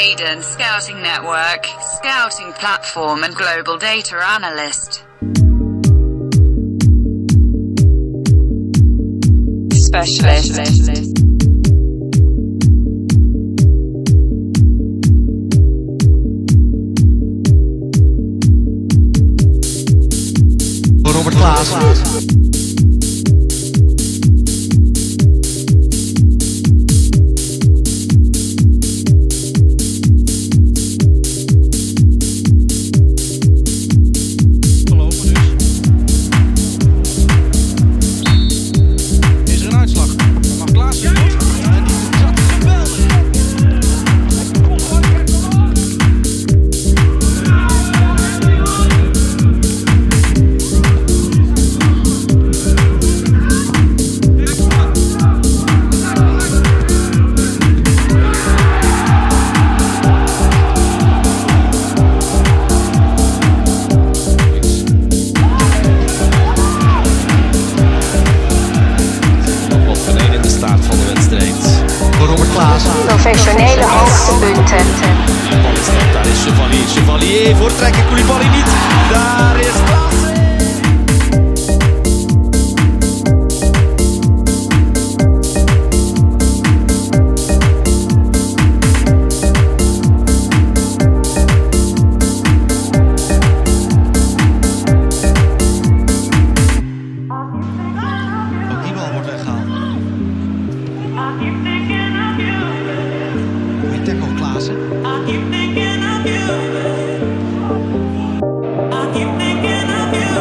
Aiden Scouting Network, Scouting Platform and Global Data Analyst. Specialist. Robert Klaas. Professionele hoogtepunten. Daar is Chevalier. Chevalier voortrekken, Koulibaly niet. Daar is Klaassen. Ook die bal wordt weggehaald. Klaassen. I keep thinking of you.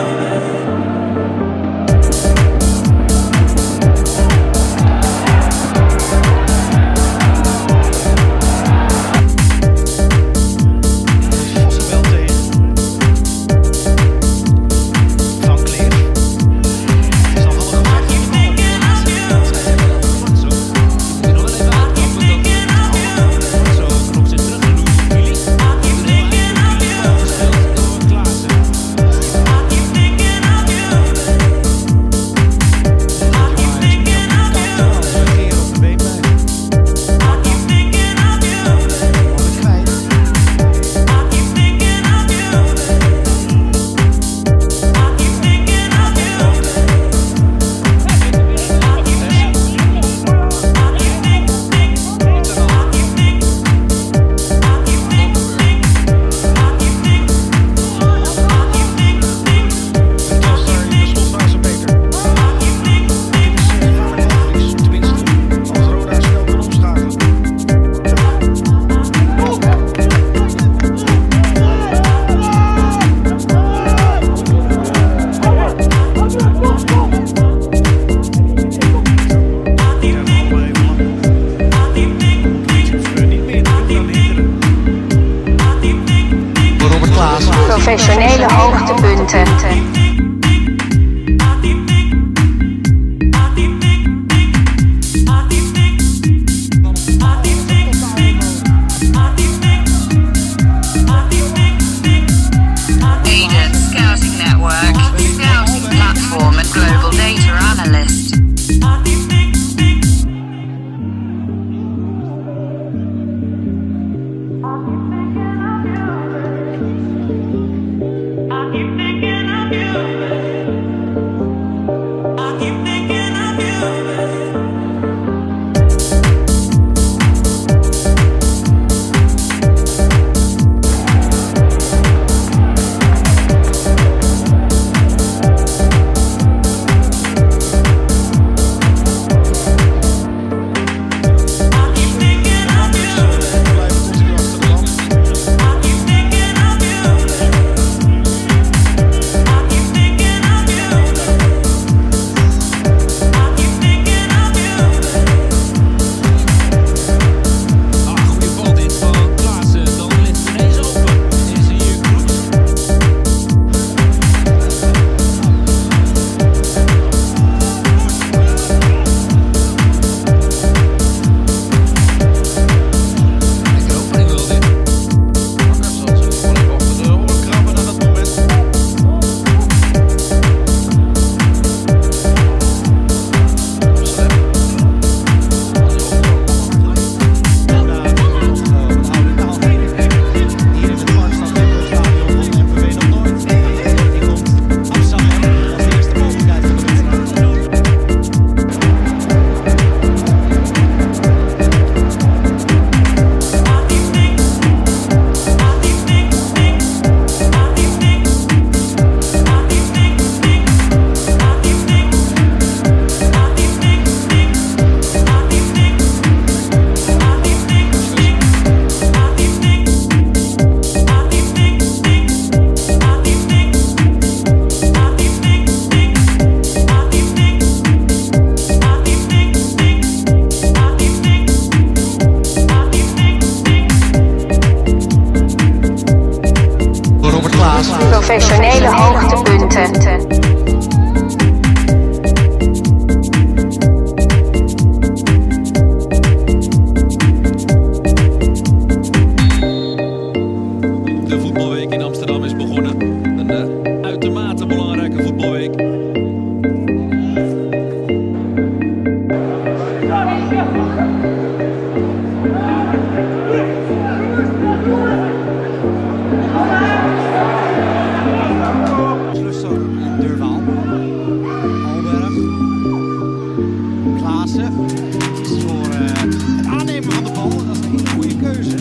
Jansen. Het is voor het aannemen van de bal. Dat is een goede keuze.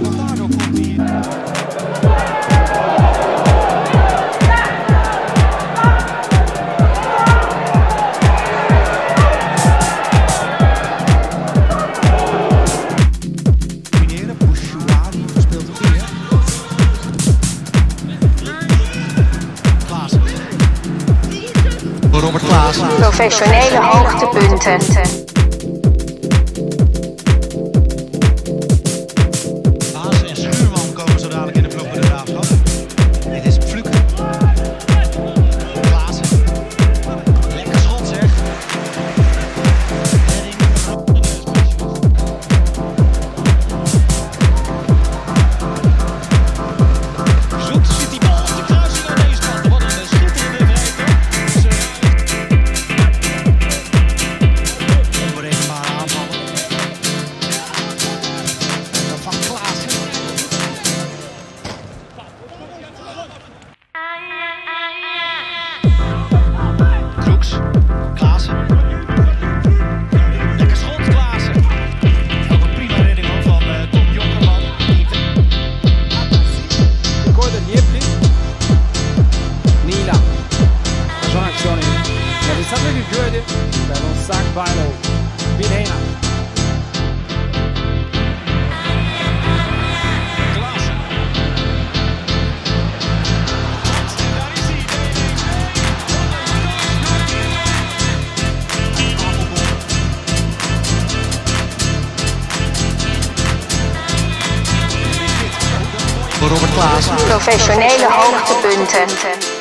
Want daardoor komt hij... Robert Klaassen. Professionele hoogtepunten. Haas en Schuurman komen zo dadelijk in de ploeg bij de Graafschap. Dit is Fluke. Klaassen. Lekker schot zeg. Zoet zit die bal op de kruising aan deze kant. Wat een schitterende vrijheid. Final Vilhena. Klaassen. Daar is hij. Voor Robert Klaassen. Professionele hoogtepunten.